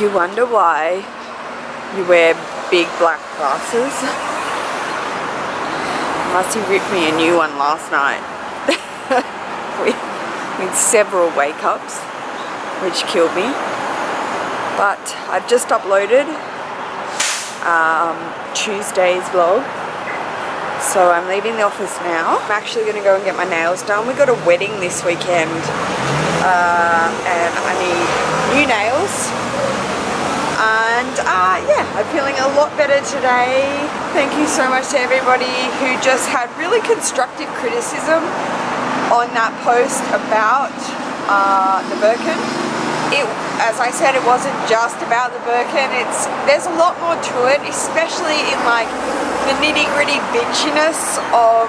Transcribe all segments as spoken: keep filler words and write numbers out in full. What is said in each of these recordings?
You wonder why you wear big black glasses. Marcy ripped me a new one last night with, with several wake-ups, which killed me. But I've just uploaded um, Tuesday's vlog. So I'm leaving the office now. I'm actually going to go and get my nails done. We've got a wedding this weekend uh, and I need new nails. And uh, yeah, I'm feeling a lot better today. Thank you so much to everybody who just had really constructive criticism on that post about uh, the Birkin. It, as I said, it wasn't just about the Birkin. It's, there's a lot more to it, especially in like the nitty-gritty bitchiness of,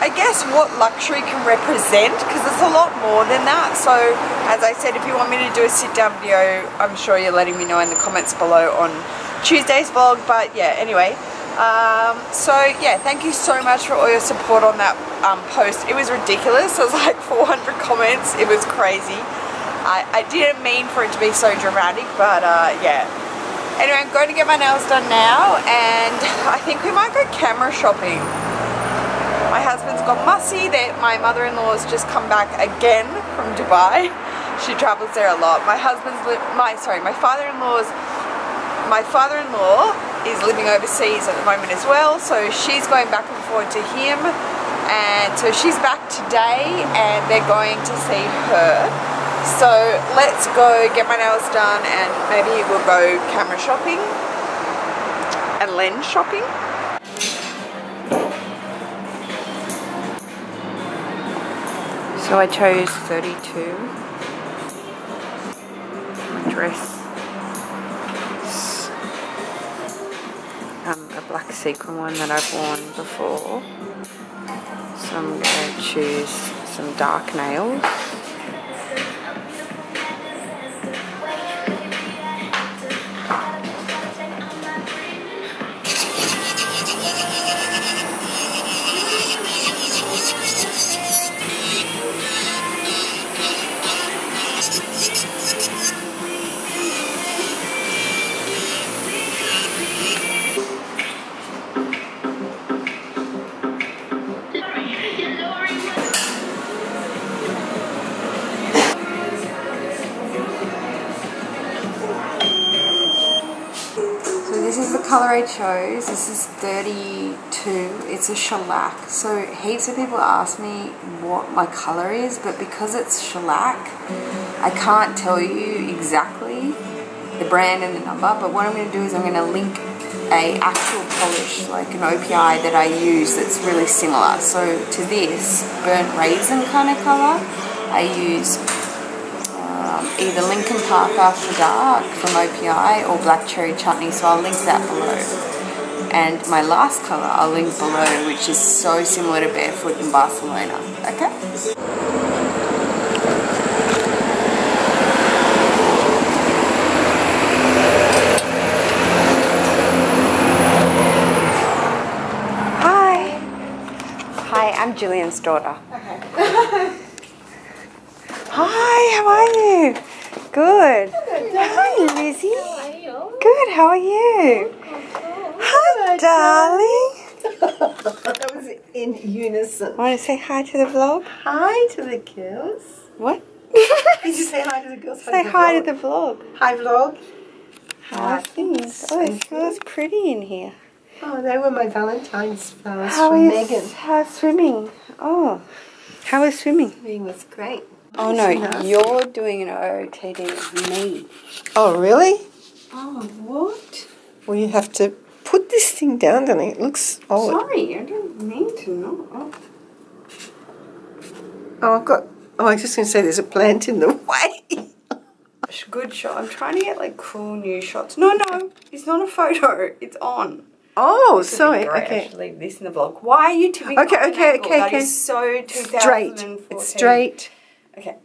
I guess, what luxury can represent, because it's a lot more than that. So as I said, if you want me to do a sit-down video, I'm sure you're letting me know in the comments below on Tuesday's vlog. But yeah, anyway, um, so yeah, thank you so much for all your support on that um, post. It was ridiculous. It was like four hundred comments. It was crazy. I, I didn't mean for it to be so dramatic, but uh, yeah. Anyway, I'm going to get my nails done now, and I think we might go camera shopping. My husband's gone mussy. That my mother-in-law's just come back again from Dubai. She travels there a lot. My husband's, li my sorry, my father-in-law's, my father-in-law is living overseas at the moment as well. So she's going back and forth to him, and so she's back today, and they're going to see her. So let's go get my nails done, and maybe we'll go camera shopping and lens shopping. So I chose thirty-two for my dress. It's um, a black sequin one that I've worn before. So I'm going to choose some dark nails. Colour I chose, this is thirty-two, it's a shellac. So heaps of people ask me what my colour is, but because it's shellac, I can't tell you exactly the brand and the number, but what I'm going to do is I'm going to link a actual polish, like an O P I that I use that's really similar. So to this burnt raisin kind of colour, I use either Lincoln Park After Dark from O P I or Black Cherry Chutney, so I'll link that below. And my last colour I'll link below, which is so similar to Barefoot in Barcelona. Okay? Hi! Hi, I'm Jillian's daughter. Okay. Hi, how are you? Good. Hi, Lizzie. How are you? Good, how are you? Hi, darling. That was in unison. Want to say hi to the vlog? Hi to the girls. What? Did you say hi to the girls? Say hi to the vlog. Hi, vlog. Hi, things. Oh, it feels pretty in here. Oh, they were my Valentine's flowers from Megan. How's swimming? Oh, how was swimming? Swimming was great. Oh no, you're doing an O O T D with me. Oh really? Oh what? Well, you have to put this thing down, then it looks old. Sorry, I don't mean to. No. Oh. oh, I've got. Oh, I was just going to say there's a plant in the way. Good shot. I'm trying to get like cool new shots. No, no, it's not a photo. It's on. Oh, sorry. Okay. Leave this in the vlog. Why are you doing? Okay, okay, okay, okay. That is so two thousand fourteen. Straight. It's straight. Okay.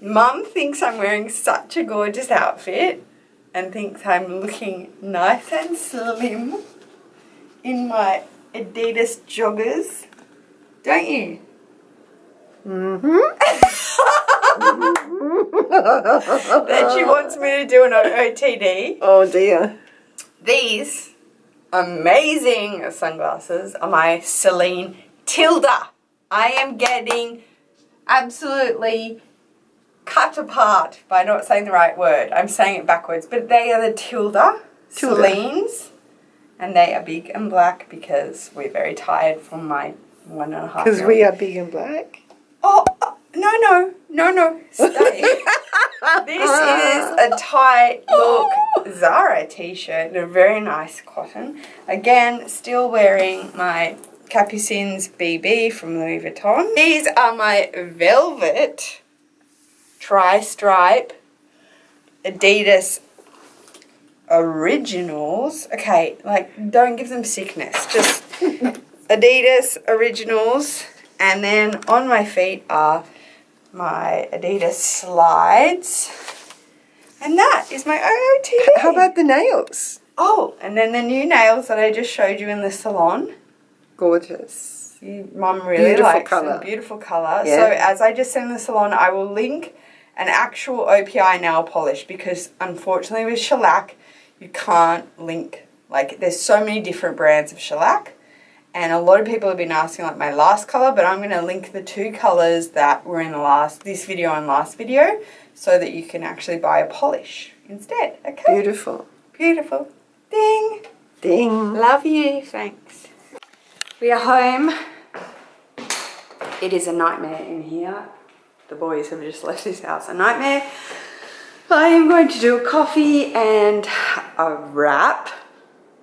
Mum thinks I'm wearing such a gorgeous outfit and thinks I'm looking nice and slim in my Adidas joggers. Don't you? Mm-hmm. that she wants me to do an O T D. Oh dear. These amazing sunglasses are my Celine Tilda. I am getting absolutely cut apart by not saying the right word. I'm saying it backwards, but they are the Tilda, Tilda. Sleens, and they are big and black because we're very tired from my one and a half. Because we are big and black. Oh, oh no no no no! Stay. This is a tight look Zara t-shirt in a very nice cotton. Again, still wearing my Capucines B B from Louis Vuitton. These are my velvet tri-stripe Adidas Originals. Okay, like don't give them sickness. Just Adidas Originals. And then on my feet are my Adidas Slides. And that is my O O T D. How about the nails? Oh, and then the new nails that I just showed you in the salon. Gorgeous. Mum really beautiful likes colour. Beautiful colour. Yeah. So as I just said in the salon, I will link an actual O P I nail polish because unfortunately with shellac, you can't link. Like there's so many different brands of shellac and a lot of people have been asking like my last colour, but I'm going to link the two colours that were in the last, this video and last video so that you can actually buy a polish instead. Okay. Beautiful. Beautiful. Ding. Ding. Love you. Thanks. We are home. It is a nightmare in here. The boys have just left this house a nightmare. I am going to do a coffee and a wrap.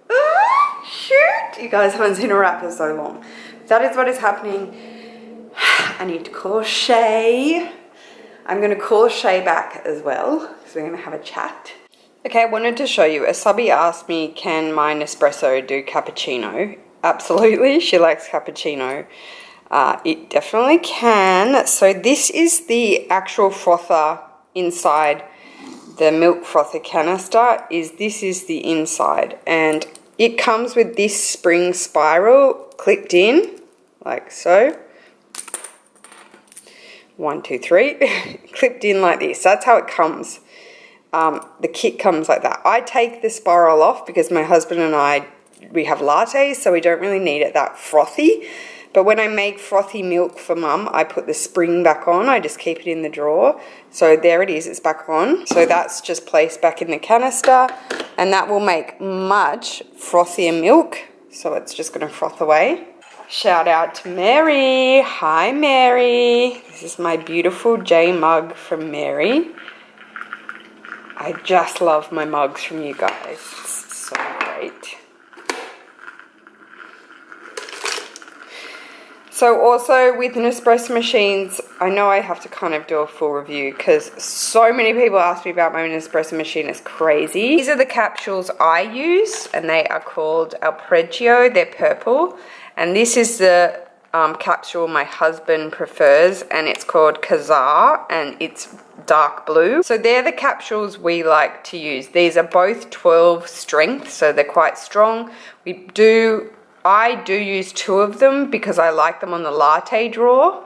Oh, shoot! You guys haven't seen a wrap for so long. That is what is happening. I need to call Shay. I'm going to call Shay back as well. So we're going to have a chat. Okay, I wanted to show you. A subby asked me, can my Nespresso do cappuccino? Absolutely, she likes cappuccino. Uh, it definitely can. So this is the actual frother inside the milk frother canister. Is this is the inside, and it comes with this spring spiral clipped in, like so. One, two, three, clipped in like this. That's how it comes. Um, the kit comes like that. I take the spiral off because my husband and I. We have lattes, so we don't really need it that frothy. But when I make frothy milk for Mum, I put the spring back on. I just keep it in the drawer. So there it is. It's back on. So that's just placed back in the canister. And that will make much frothier milk. So it's just going to froth away. Shout out to Mary. Hi, Mary. This is my beautiful J mug from Mary. I just love my mugs from you guys. It's so great. So also with Nespresso machines, I know I have to kind of do a full review because so many people ask me about my Nespresso machine, it's crazy. These are the capsules I use and they are called Alpregio, they're purple. And this is the um, capsule my husband prefers and it's called Kazaar and it's dark blue. So they're the capsules we like to use. These are both twelve strength, so they're quite strong. We do... I do use two of them because I like them on the latte drawer,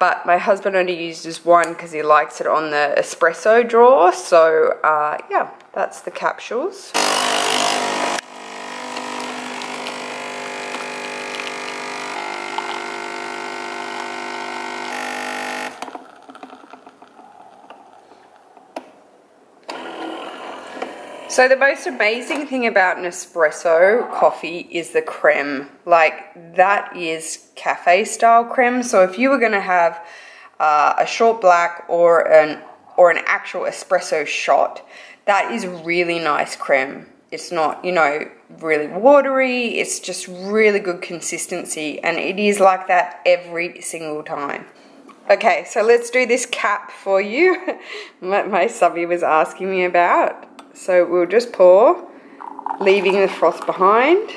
but my husband only uses one because he likes it on the espresso drawer. So uh, yeah, that's the capsules. So the most amazing thing about Nespresso coffee is the creme. Like that is cafe style creme. So if you were going to have uh, a short black or an or an actual espresso shot, that is really nice creme. It's not, you know, really watery. It's just really good consistency. And it is like that every single time. Okay, so let's do this cap for you. my, my subby was asking me about. So we'll just pour, leaving the froth behind.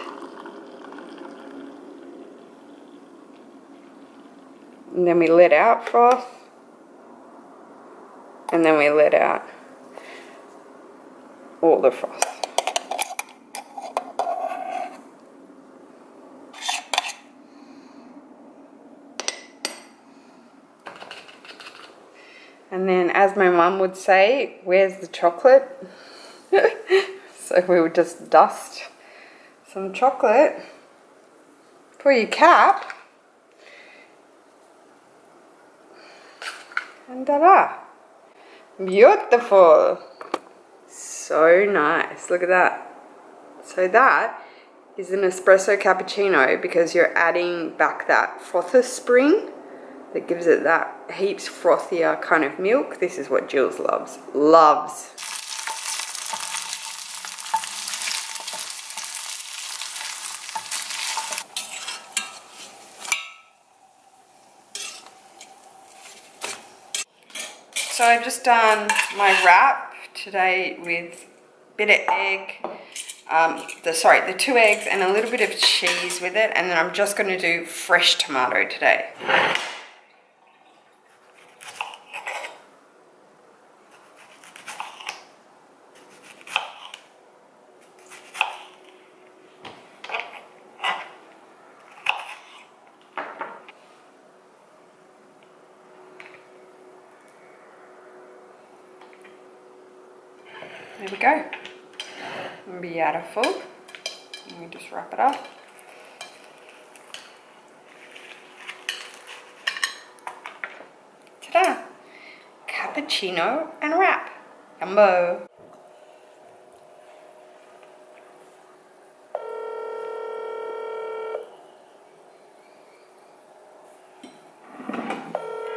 And then we let out froth. And then we let out all the froth. And then, as my mum would say, where's the chocolate? So we would just dust some chocolate for your cap. And ta-da! Beautiful! So nice, look at that. So that is an espresso cappuccino because you're adding back that frother spring that gives it that heaps frothier kind of milk. This is what Jill's loves, loves. So I've just done my wrap today with a bit of egg, um, the, sorry, the two eggs and a little bit of cheese with it. And then I'm just going to do fresh tomato today. There we go. Beautiful. Let me just wrap it up. Ta-da! Cappuccino and wrap. Yumbo.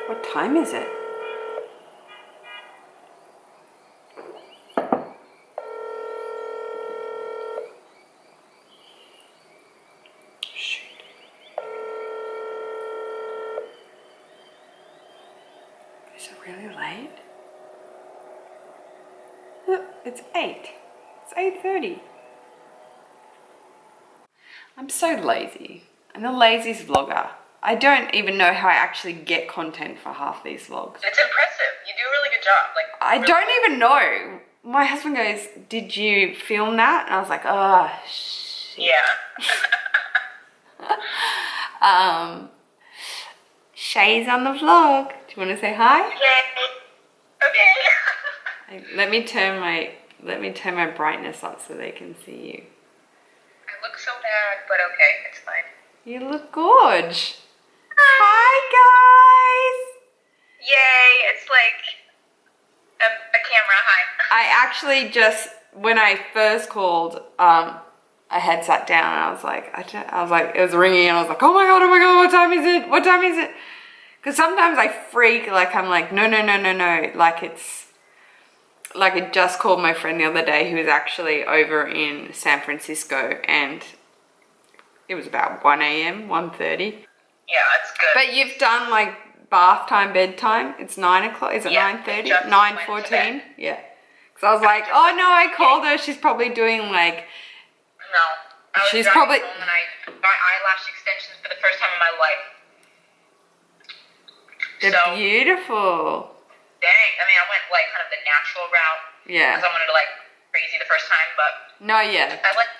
What time is it? It's eight. It's eight thirty. I'm so lazy. I'm the laziest vlogger. I don't even know how I actually get content for half these vlogs. It's impressive. You do a really good job. Like I really don't good. even know. My husband goes, "Did you film that?" And I was like, "Oh, shit." Yeah. um, Shay's on the vlog. Do you want to say hi? Okay. Okay. Let me turn my let me turn my brightness up so they can see you. I look so bad, but okay, it's fine. You look gorge. Hi, guys! Yay! It's like a, a camera. Hi. I actually just when I first called, um, I had sat down and I was like, I, don't, I was like, it was ringing and I was like, oh my god, oh my god, what time is it? What time is it? Because sometimes I freak, like I'm like, no, no, no, no, no, like it's. Like I just called my friend the other day who was actually over in San Francisco and it was about one A M, one thirty. Yeah, that's good. But you've done like bath time, bedtime. It's nine o'clock. Is it nine thirty? Yeah, nine fourteen? Yeah. Because I was like, oh no, I called her. She's probably doing like... No. I was she's probably... home and I got eyelash extensions for the first time in my life. They're so beautiful. Dang, I mean, I went like kind of the natural route. Yeah. Because I wanted to like crazy the first time, but. No, yeah. I like,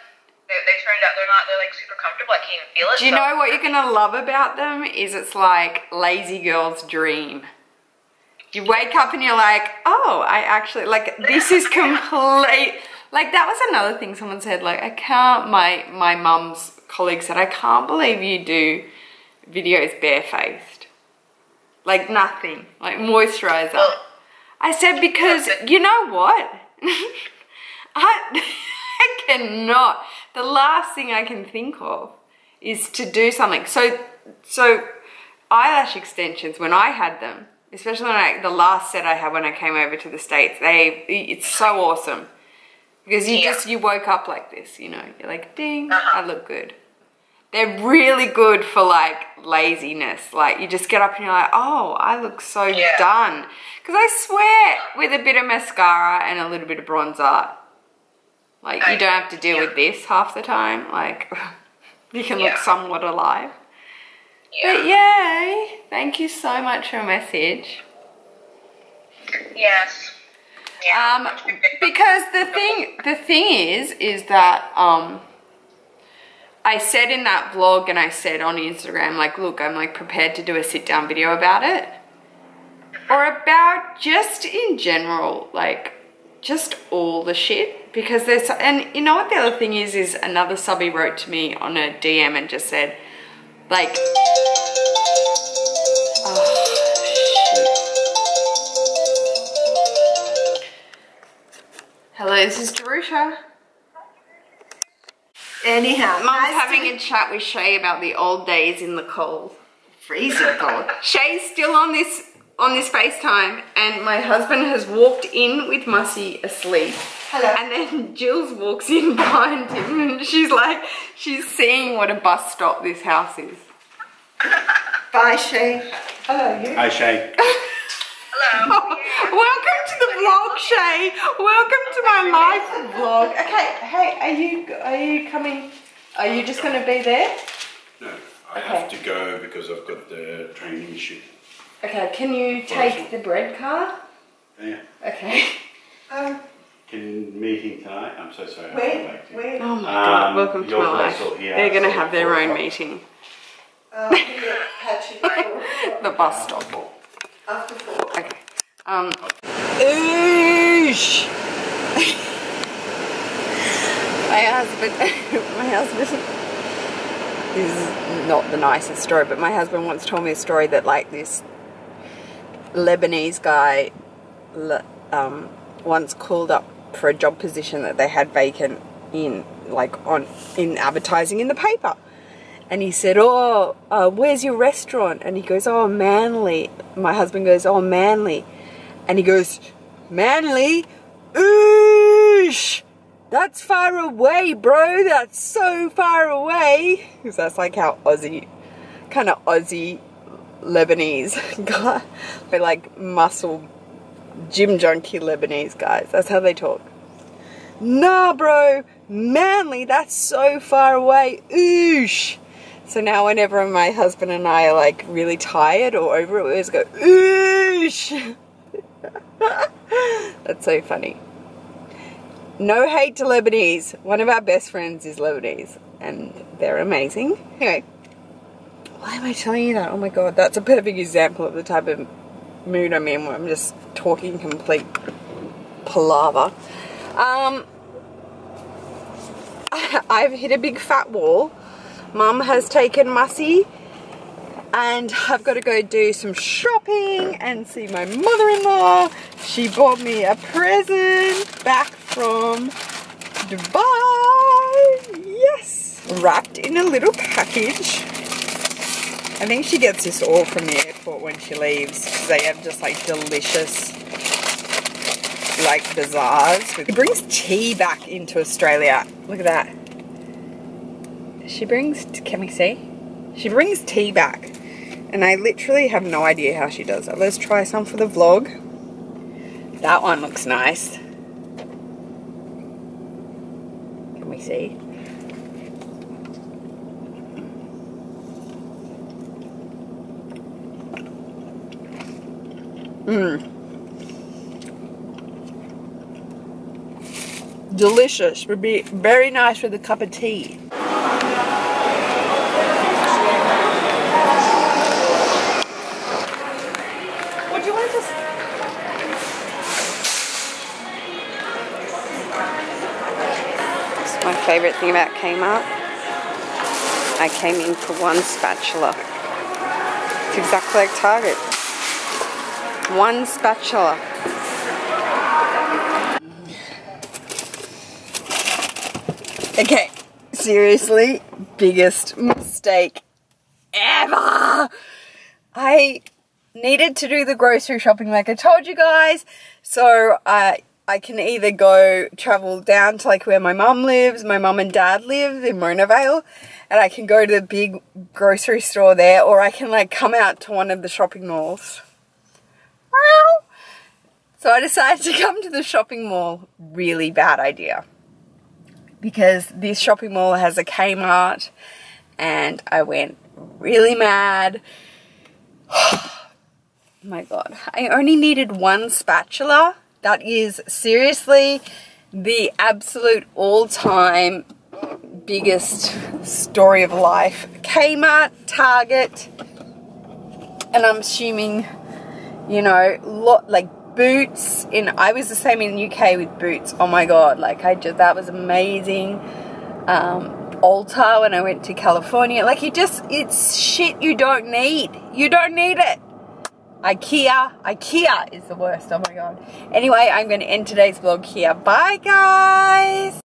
they, they turned out, they're not, they're like super comfortable. I can't even feel it. Do you so. know what you're going to love about them is it's like lazy girl's dream. You wake up and you're like, oh, I actually, like this is complete. Like that was another thing someone said, like I can't, my my mum's colleague said, I can't believe you do videos barefaced. Like nothing, like moisturizer. Well, I said, because you know what? I, I cannot, the last thing I can think of is to do something. So, so eyelash extensions, when I had them, especially when I, the last set I had when I came over to the States, they, it's so awesome because you yeah. just, you woke up like this, you know, you're like, ding, uh-huh. I look good. They're really good for like laziness. Like you just get up and you're like, oh, I look so yeah. done. Because I swear with a bit of mascara and a little bit of bronzer, like I, you don't have to deal yeah. with this half the time. Like you can yeah. look somewhat alive. Yeah. But yay, thank you so much for your message. Yes. Yeah. Um, because the thing, the thing is, is that, um, I said in that vlog and I said on Instagram, like, look, I'm like prepared to do a sit down video about it. or about just in general, like just all the shit. Because there's, and you know what the other thing is, is another subby wrote to me on a D M and just said, like, oh, shit. Hello, this is Darusha. Anyhow, Mum's having a chat with Shay about the old days in the cold. Freezing cold. Shay's still on this on this FaceTime, and my husband has walked in with Mussy asleep. Hello. And then Jill's walks in behind him, and she's like, she's seeing what a bus stop this house is. Bye, Shay. Hello, you. Hi, Shay. Hello. Oh, welcome to the vlog, Shay. Welcome to my life vlog. Okay, hey, are you are you coming? Are you just going to be there? No, I okay. have to go because I've got the training issue. Okay, can you take the bread car? Yeah. Okay. Um. Can meeting tonight? I'm so sorry. Where? Where? Oh my God! Um, welcome to my life. Here, They're going to have their own meeting. Um, the bus stop. After four. Okay. Um. Oosh. my husband. my husband. This is not the nicest story, but my husband once told me a story that, like, this Lebanese guy um, once called up for a job position that they had vacant in, like, on in advertising in the paper. And he said, oh, uh, where's your restaurant? And he goes, oh, Manly. My husband goes, oh, Manly. And he goes, Manly? Oosh! That's far away, bro. That's so far away. Because that's like how Aussie, kind of Aussie Lebanese guy. They're like muscle, gym junkie Lebanese guys. That's how they talk. Nah, bro. Manly, that's so far away. Oosh. So now whenever my husband and I are like really tired or over it, we just go, oosh. That's so funny. No hate to Lebanese. One of our best friends is Lebanese and they're amazing. Anyway, why am I telling you that? Oh my God, that's a perfect example of the type of mood I'm in where I'm just talking complete palaver. Um, I've hit a big fat wall. Mum has taken Mussy and I've got to go do some shopping and see my mother-in-law. She bought me a present back from Dubai, yes, wrapped in a little package. I think she gets this all from the airport when she leaves, because they have just like delicious like bazaars. She brings tea back into Australia. Look at that. She brings, can we see? She brings tea back, and I literally have no idea how she does it. Let's try some for the vlog. That one looks nice. See, mm. Delicious, would be very nice with a cup of tea. Favorite thing about Kmart, I came in for one spatula. It's exactly like Target. One spatula. Okay, seriously, biggest mistake ever. I needed to do the grocery shopping like I told you guys, so I. Uh, I can either go travel down to like where my mum lives, my mum and dad live in Mona Vale, and I can go to the big grocery store there, or I can like come out to one of the shopping malls. Wow. So I decided to come to the shopping mall. Really bad idea. Because this shopping mall has a Kmart and I went really mad. Oh my God. I only needed one spatula. That is seriously the absolute all-time biggest story of life. Kmart, Target, and I'm assuming you know, lot like boots. In I was the same in the U K with boots. Oh my god, like I just, that was amazing. Um, Ulta when I went to California, like you just, it's shit you don't need. You don't need it. IKEA, IKEA is the worst, oh my god. Anyway, I'm going to end today's vlog here. Bye guys!